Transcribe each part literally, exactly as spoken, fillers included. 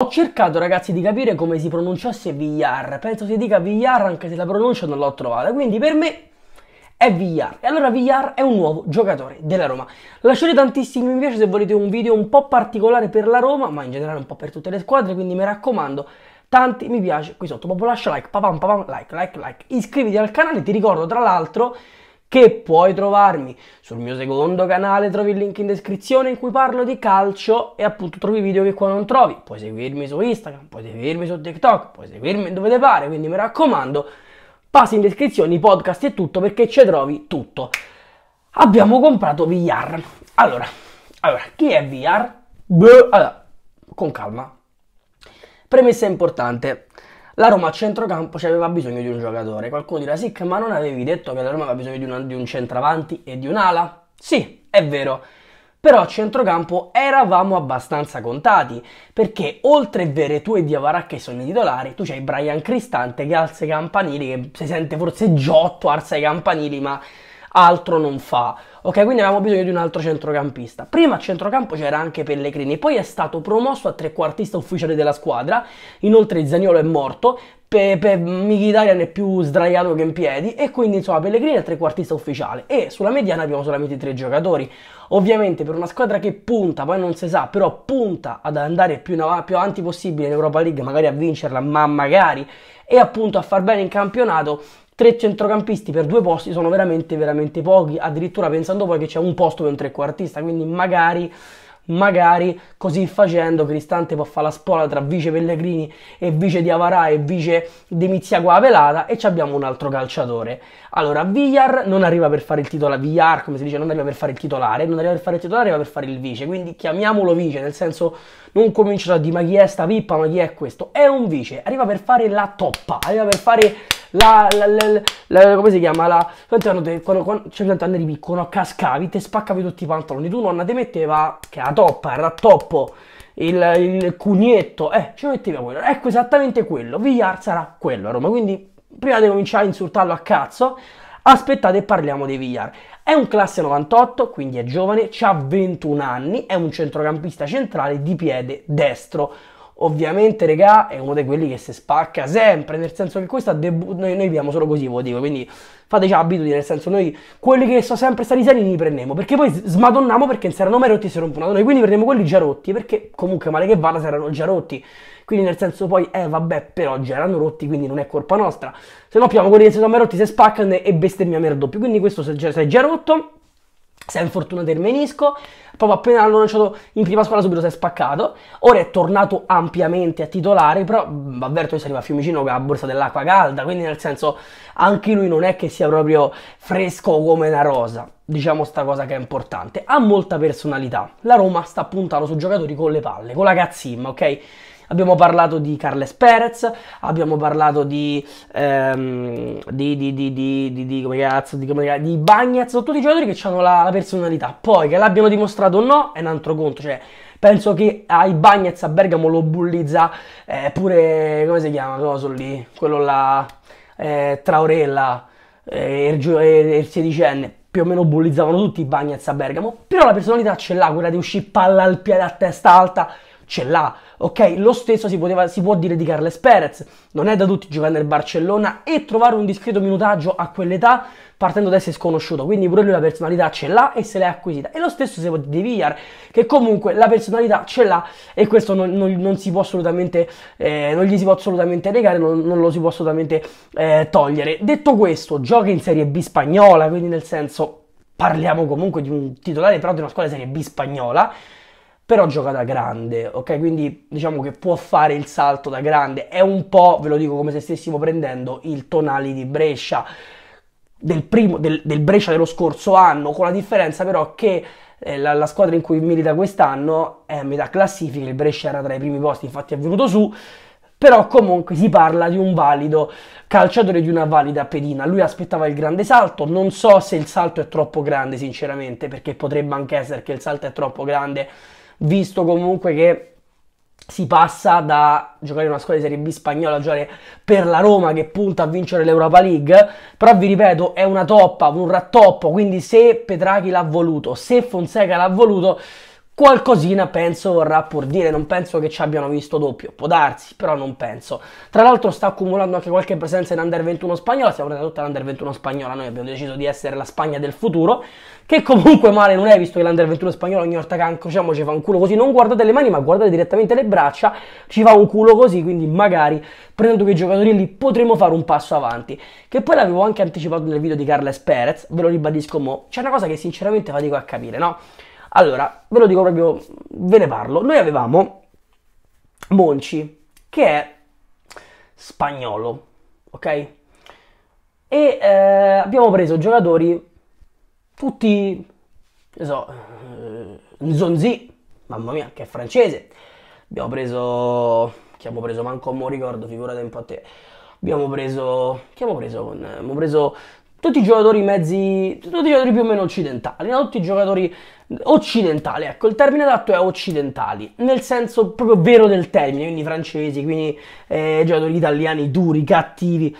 Ho cercato, ragazzi, di capire come si pronunciasse Villar. Penso si dica Villar, anche se la pronuncia non l'ho trovata. Quindi per me è Villar. E allora Villar è un nuovo giocatore della Roma. Lasciate tantissimi mi piace se volete un video un po' particolare per la Roma, ma in generale un po' per tutte le squadre. Quindi mi raccomando, tanti mi piace qui sotto. Proprio lascia like, papam, papam, like, like, like. Iscriviti al canale. Ti ricordo, tra l'altro, che puoi trovarmi sul mio secondo canale, trovi il link in descrizione in cui parlo di calcio e appunto trovi video che qua non trovi. Puoi seguirmi su Instagram, puoi seguirmi su TikTok, puoi seguirmi dove ti pare, quindi mi raccomando, passi in descrizione, podcast e tutto, perché ci trovi tutto. Abbiamo comprato Villar. Allora, allora chi è Villar? Beh, allora, con calma. Premessa importante. La Roma a centrocampo aveva bisogno di un giocatore. Qualcuno dirà, sì, ma non avevi detto che la Roma aveva bisogno di un, di un centravanti e di un'ala? Sì, è vero. Però a centrocampo eravamo abbastanza contati, perché oltre Veretout e Diawara che sono i titolari, tu c'hai Bryan Cristante che alza i campanili, che si sente forse Giotto, alza i campanili, ma altro non fa. Ok, quindi avevamo bisogno di un altro centrocampista. Prima a centrocampo c'era anche Pellegrini, poi è stato promosso a trequartista ufficiale della squadra. Inoltre Zaniolo è morto, Mkhitaryan è più sdraiato che in piedi, e quindi insomma Pellegrini è trequartista ufficiale. E sulla mediana abbiamo solamente tre giocatori. Ovviamente per una squadra che punta, poi non si sa, però punta ad andare più, in più avanti possibile in Europa League, magari a vincerla, ma magari, e appunto a far bene in campionato, tre centrocampisti per due posti sono veramente veramente pochi, addirittura pensando poi che c'è un posto per un trequartista, quindi magari, magari così facendo Cristante può fare la spola tra vice Pellegrini e vice Diawara e vice Demiziacua Pelata, e ci abbiamo un altro calciatore. Allora Villar non arriva per fare il titolare, Villar come si dice non arriva per fare il titolare, non arriva per fare il titolare, arriva per fare il vice, quindi chiamiamolo vice, nel senso non cominciano a dire ma chi è sta pippa, ma chi è questo, è un vice, arriva per fare la toppa, arriva per fare... La, la, la, la, la come si chiama? La, quando te, quando, quando, cioè, quando eri piccolo, no, cascavi, te spaccavi tutti i pantaloni, tu nonna ti metteva, che la toppa, era toppo, il, il cunietto, eh, ci metteva quello, ecco esattamente quello, Villar sarà quello a Roma, quindi prima di cominciare a insultarlo a cazzo, aspettate e parliamo di Villar. È un classe novantotto, quindi è giovane, ha ventuno anni, è un centrocampista centrale di piede destro. Ovviamente, regà, è uno di quelli che si spacca sempre, nel senso che questo noi, noi abbiamo solo così, lo dico, quindi fateci abitudine, nel senso noi quelli che sono sempre stati seri li prendiamo, perché poi smadonniamo perché non si erano mai rotti, si rompono noi, quindi prendiamo quelli già rotti, perché comunque male che vada si erano già rotti, quindi nel senso poi, eh vabbè, però già erano rotti, quindi non è colpa nostra, se no piamo quelli che si sono mai rotti, si spaccano e bestemmiamo il doppio, quindi questo se è già rotto, si è infortunato il menisco, proprio appena l'hanno lanciato in prima squadra subito si è spaccato, ora è tornato ampiamente a titolare, però avverto che si arriva a Fiumicino con la borsa dell'acqua calda, quindi nel senso anche lui non è che sia proprio fresco come una rosa, diciamo sta cosa che è importante, ha molta personalità, la Roma sta puntando su giocatori con le palle, con la cazzimma, ok? Abbiamo parlato di Carles Perez, abbiamo parlato di ehm, di, di, di, di, di, di, come cazzo, di, come, di Bagnez, sono tutti i giocatori che hanno la, la personalità, poi che l'abbiano dimostrato o no è un altro conto, cioè penso che ai Bagnez a Bergamo lo bullizza eh, pure, come si chiama, Cosoli, quello là, eh, Traorella, eh, il, il, il sedicenne, più o meno bullizzavano tutti i Bagnez a Bergamo, però la personalità ce l'ha, quella di uscire palla al piede a testa alta, ce l'ha, ok? Lo stesso si, poteva, si può dire di Carles Perez, non è da tutti giocare nel Barcellona e trovare un discreto minutaggio a quell'età partendo da essere sconosciuto, quindi pure lui la personalità ce l'ha e se l'è acquisita, e lo stesso si può dire di Villar, che comunque la personalità ce l'ha e questo non, non, non si può assolutamente, eh, non gli si può assolutamente negare, non, non lo si può assolutamente eh, togliere. Detto questo, gioca in Serie B spagnola, quindi nel senso parliamo comunque di un titolare però di una squadra di Serie B spagnola, però gioca da grande, ok? Quindi diciamo che può fare il salto da grande, è un po', ve lo dico, come se stessimo prendendo il Tonali di Brescia, del, primo, del, del Brescia dello scorso anno, con la differenza però che eh, la, la squadra in cui milita quest'anno è a metà classifica, il Brescia era tra i primi posti, infatti è venuto su, però comunque si parla di un valido calciatore, di una valida pedina, lui aspettava il grande salto, non so se il salto è troppo grande sinceramente, perché potrebbe anche essere che il salto è troppo grande, visto comunque che si passa da giocare in una squadra di Serie B spagnola a giocare per la Roma che punta a vincere l'Europa League, però vi ripeto è una toppa, un rattoppo, quindi se Petrachi l'ha voluto, se Fonseca l'ha voluto, qualcosina penso vorrà pur dire, non penso che ci abbiano visto doppio, può darsi, però non penso. Tra l'altro sta accumulando anche qualche presenza in Under ventuno spagnola, siamo andati tutta l'Under ventuno spagnola, noi abbiamo deciso di essere la Spagna del futuro, che comunque male non è, visto che l'Under ventuno spagnola ogni volta che incrociamo ci fa un culo così, non guardate le mani ma guardate direttamente le braccia, ci fa un culo così, quindi magari prendendo quei giocatori lì potremo fare un passo avanti, che poi l'avevo anche anticipato nel video di Carles Perez, ve lo ribadisco mo, c'è una cosa che sinceramente fatico a capire, no? Allora, ve lo dico proprio, ve ne parlo. Noi avevamo Monchi, che è spagnolo, ok? E eh, abbiamo preso giocatori tutti, non so, eh, Zonzi, mamma mia, che è francese. Abbiamo preso, che abbiamo preso, manco non ricordo, figurate un po' te. Abbiamo preso, che abbiamo preso con, abbiamo preso... tutti i giocatori mezzi, tutti i giocatori più o meno occidentali, no? Tutti i giocatori occidentali, ecco, il termine adatto è occidentali, nel senso proprio vero del termine, quindi francesi, quindi eh, giocatori italiani duri, cattivi.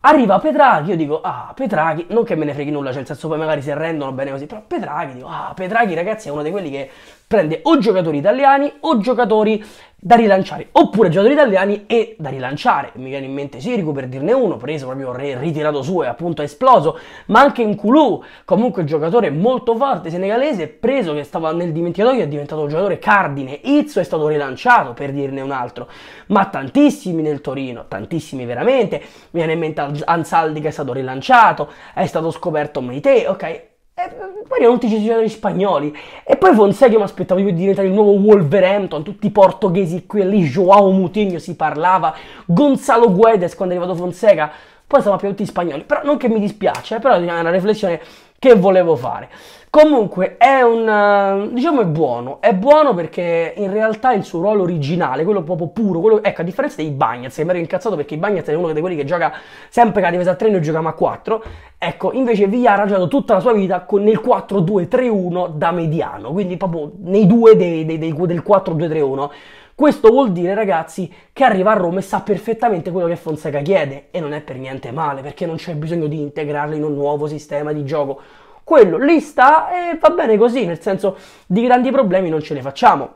Arriva Petrachi, io dico, ah, Petrachi, non che me ne freghi nulla, cioè nel senso poi magari si arrendono bene così, però Petrachi, dico, ah, Petrachi ragazzi è uno di quelli che prende o giocatori italiani o giocatori da rilanciare, oppure giocatori italiani e da rilanciare, mi viene in mente Sirico per dirne uno, preso proprio ritirato su e appunto è esploso, ma anche in Coulou, comunque giocatore molto forte senegalese, preso che stava nel dimenticatoio è diventato un giocatore cardine, Izzo è stato rilanciato per dirne un altro, ma tantissimi nel Torino, tantissimi veramente, mi viene in mente Anzaldi che è stato rilanciato, è stato scoperto Meite, ok? E poi erano tutti i giocatori spagnoli. E poi Fonseca, che mi aspettavo di diventare il nuovo Wolverhampton, tutti i portoghesi qui e lì, João Moutinho si parlava, Gonzalo Guedes quando è arrivato Fonseca, poi stavano più tutti spagnoli. Però non che mi dispiace, eh, però è una riflessione che volevo fare. Comunque è un, diciamo, è buono, è buono perché in realtà il suo ruolo originale, quello proprio puro, quello, ecco, a differenza dei Bagnez, che mi ero incazzato perché i Bagnez è uno di quelli che gioca sempre che a difesa a tre, noi giochiamo a quattro, ecco, invece Villar ha giocato tutta la sua vita con il quattro due tre uno da mediano, quindi proprio nei due dei, dei, dei, del quattro due tre uno. Questo vuol dire, ragazzi, che arriva a Roma e sa perfettamente quello che Fonseca chiede, e non è per niente male, perché non c'è bisogno di integrarlo in un nuovo sistema di gioco. Quello lì sta e va bene così, nel senso di grandi problemi non ce ne facciamo.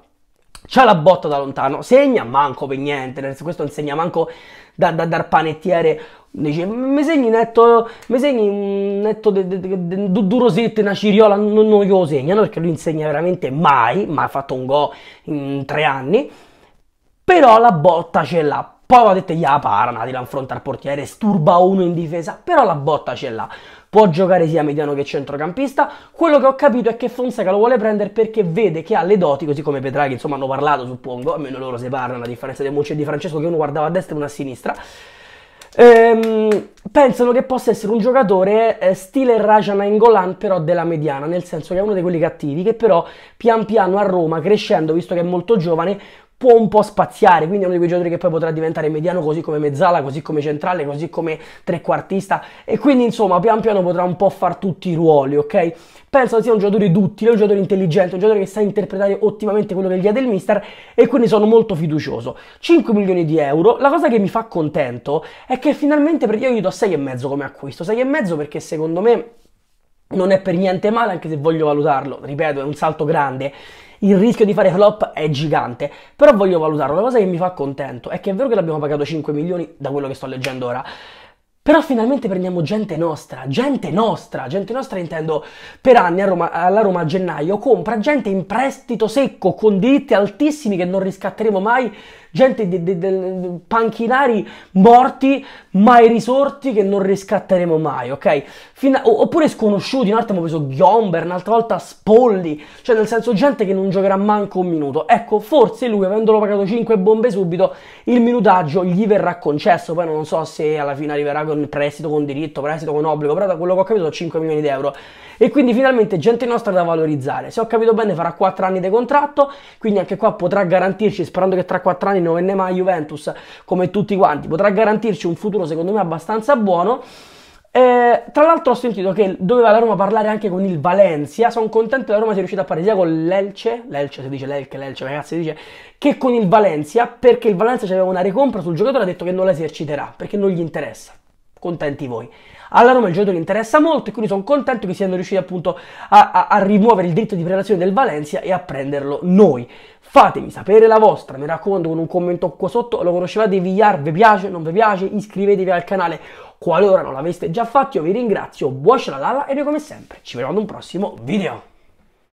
C'ha la botta da lontano, segna manco per niente, nel senso, questo non segna manco da, da, dal panettiere, dice, mi segni netto, mi segni netto durosette, una ciriola, non, non glielo segnano, perché lui non segna veramente mai, ma ha fatto un gol in tre anni. Però la botta ce l'ha, poi va detto gliela parana, tira in fronte al portiere, sturba uno in difesa, però la botta ce l'ha, può giocare sia mediano che centrocampista. Quello che ho capito è che Fonseca lo vuole prendere perché vede che ha le doti, così come Petrachi, insomma hanno parlato suppongo, almeno loro si parlano, a differenza di Monchi e di Francesco che uno guardava a destra e uno a sinistra. Ehm, pensano che possa essere un giocatore eh, stile Rajanangolan però della mediana, nel senso che è uno di quelli cattivi che però pian piano a Roma, crescendo, visto che è molto giovane, può un po' spaziare, quindi è uno di quei giocatori che poi potrà diventare mediano, così come mezzala, così come centrale, così come trequartista, e quindi insomma pian piano potrà un po' far tutti i ruoli, ok? Penso che sia un giocatore duttile, un giocatore intelligente, un giocatore che sa interpretare ottimamente quello che gli ha del mister, e quindi sono molto fiducioso. cinque milioni di euro, la cosa che mi fa contento è che finalmente io gli do sei e mezzo come acquisto, sei e mezzo perché secondo me non è per niente male, anche se voglio valutarlo, ripeto, è un salto grande. Il rischio di fare flop è gigante, però voglio valutarlo. La cosa che mi fa contento è che è vero che l'abbiamo pagato cinque milioni, da quello che sto leggendo ora, però finalmente prendiamo gente nostra, gente nostra, gente nostra intendo per anni a Roma, alla Roma a gennaio compra gente in prestito secco, con diritti altissimi che non riscatteremo mai, gente di, di, di panchinari morti, mai risorti, che non riscatteremo mai, ok? Fin a, oppure sconosciuti, un'altra abbiamo preso Gyomber, un'altra volta Spolli, cioè nel senso gente che non giocherà manco un minuto. Ecco, forse lui, avendolo pagato cinque bombe subito, il minutaggio gli verrà concesso, poi non so se alla fine arriverà con prestito, con diritto, prestito con obbligo, però da quello che ho capito sono cinque milioni di euro. E quindi finalmente gente nostra da valorizzare. Se ho capito bene farà quattro anni di contratto, quindi anche qua potrà garantirci, sperando che tra quattro anni non venne mai Juventus come tutti quanti, potrà garantirci un futuro secondo me abbastanza buono. Eh, tra l'altro ho sentito che doveva la Roma parlare anche con il Valencia, sono contento che la Roma sia riuscita a parlare sia con l'Elce, l'Elce si dice l'Elce, l'Elce ragazzi si dice, che con il Valencia, perché il Valencia aveva una ricompra sul giocatore, ha detto che non la eserciterà perché non gli interessa, contenti voi. alla Roma il giocatore interessa molto e quindi sono contento che siano riusciti appunto a, a, a rimuovere il diritto di prelazione del Valencia e a prenderlo noi. Fatemi sapere la vostra, mi raccomando, con un commento qua sotto. Lo conoscevate Villar? Vi piace? Non vi piace? Iscrivetevi al canale qualora non l'aveste già fatto. Io vi ringrazio, buon ciao, e noi come sempre ci vediamo ad un prossimo video.